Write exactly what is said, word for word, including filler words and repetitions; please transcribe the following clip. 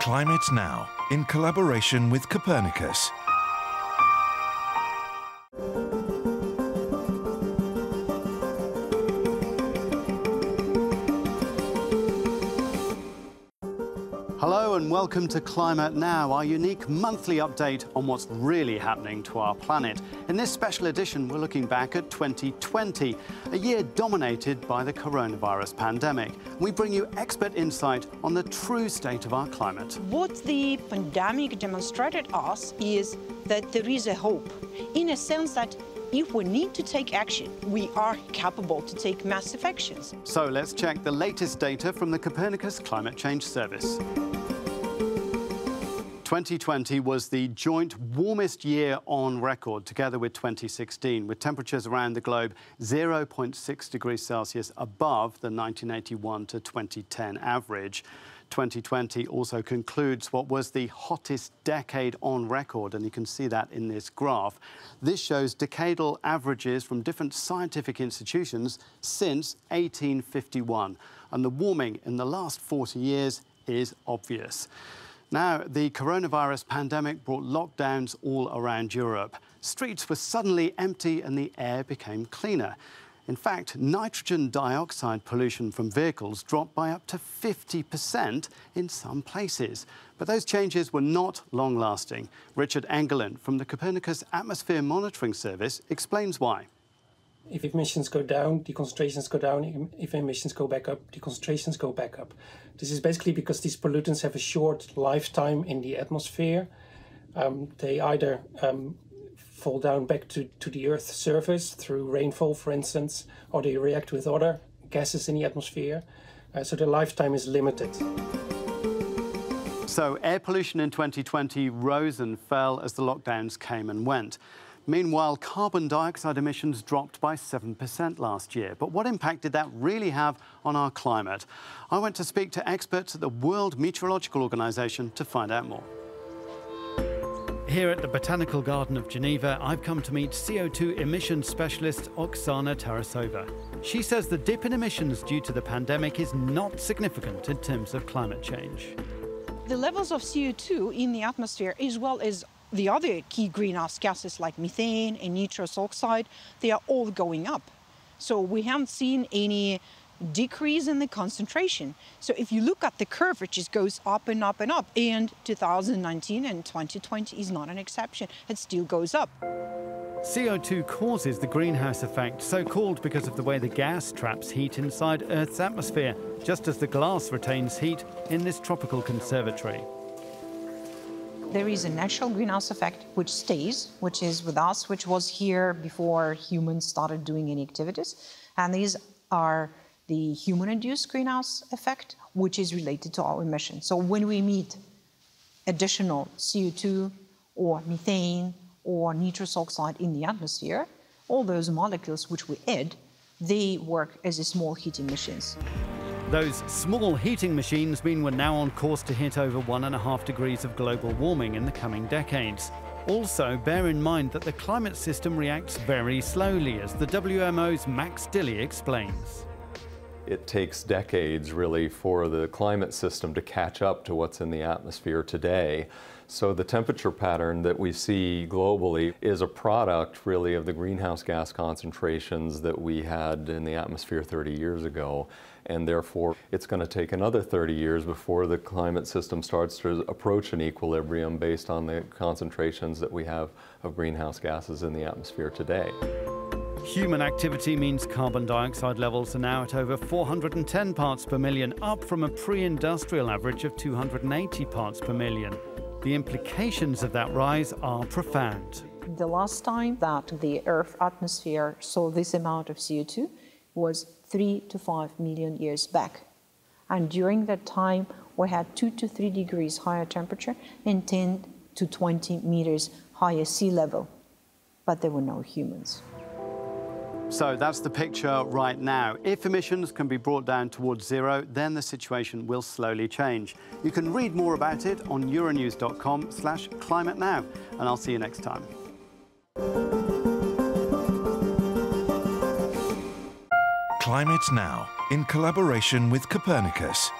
Climate Now, in collaboration with Copernicus. Hello and welcome to Climate Now, our unique monthly update on what's really happening to our planet. In this special edition, we're looking back at twenty twenty, a year dominated by the coronavirus pandemic. We bring you expert insight on the true state of our climate. What the pandemic demonstrated us is that there is a hope, in a sense that if we need to take action, we are capable to take massive actions. So let's check the latest data from the Copernicus Climate Change Service. twenty twenty was the joint warmest year on record, together with twenty sixteen, with temperatures around the globe zero point six degrees Celsius above the nineteen eighty-one to twenty ten average. twenty twenty also concludes what was the hottest decade on record, and you can see that in this graph. This shows decadal averages from different scientific institutions since eighteen fifty-one, and the warming in the last forty years is obvious. Now, the coronavirus pandemic brought lockdowns all around Europe. Streets were suddenly empty and the air became cleaner. In fact, nitrogen dioxide pollution from vehicles dropped by up to fifty percent in some places. But those changes were not long-lasting. Richard Engelin from the Copernicus Atmosphere Monitoring Service explains why. If emissions go down, the concentrations go down. If emissions go back up, the concentrations go back up. This is basically because these pollutants have a short lifetime in the atmosphere. Um, they either um, fall down back to, to the Earth's surface through rainfall, for instance, or they react with other gases in the atmosphere. Uh, so their lifetime is limited. So air pollution in twenty twenty rose and fell as the lockdowns came and went. Meanwhile, carbon dioxide emissions dropped by seven percent last year. But what impact did that really have on our climate? I went to speak to experts at the World Meteorological Organization to find out more. Here at the Botanical Garden of Geneva, I've come to meet C O two emissions specialist Oksana Tarasova. She says the dip in emissions due to the pandemic is not significant in terms of climate change. The levels of C O two in the atmosphere, as well as the other key greenhouse gases like methane and nitrous oxide, they are all going up. So we haven't seen any decrease in the concentration. So if you look at the curve, it just goes up and up and up. And two thousand nineteen and twenty twenty is not an exception. It still goes up. C O two causes the greenhouse effect, so called because of the way the gas traps heat inside Earth's atmosphere, just as the glass retains heat in this tropical conservatory. There is a natural greenhouse effect which stays, which is with us, which was here before humans started doing any activities. And these are the human-induced greenhouse effect, which is related to our emissions. So when we emit additional C O two or methane or nitrous oxide in the atmosphere, all those molecules which we add, they work as a small heating machines. Those small heating machines mean we're now on course to hit over one and a half degrees of global warming in the coming decades. Also, bear in mind that the climate system reacts very slowly, as the W M O's Max Dilley explains. It takes decades, really, for the climate system to catch up to what's in the atmosphere today. So the temperature pattern that we see globally is a product, really, of the greenhouse gas concentrations that we had in the atmosphere thirty years ago. And therefore, it's going to take another thirty years before the climate system starts to approach an equilibrium based on the concentrations that we have of greenhouse gases in the atmosphere today. Human activity means carbon dioxide levels are now at over four hundred ten parts per million, up from a pre-industrial average of two hundred eighty parts per million. The implications of that rise are profound. The last time that the Earth's atmosphere saw this amount of C O two was three to five million years back. And during that time, we had two to three degrees higher temperature and ten to twenty meters higher sea level. But there were no humans. So that's the picture right now. If emissions can be brought down towards zero, then the situation will slowly change. You can read more about it on euronews dot com slash climate now, and I'll see you next time. Climate Now, in collaboration with Copernicus.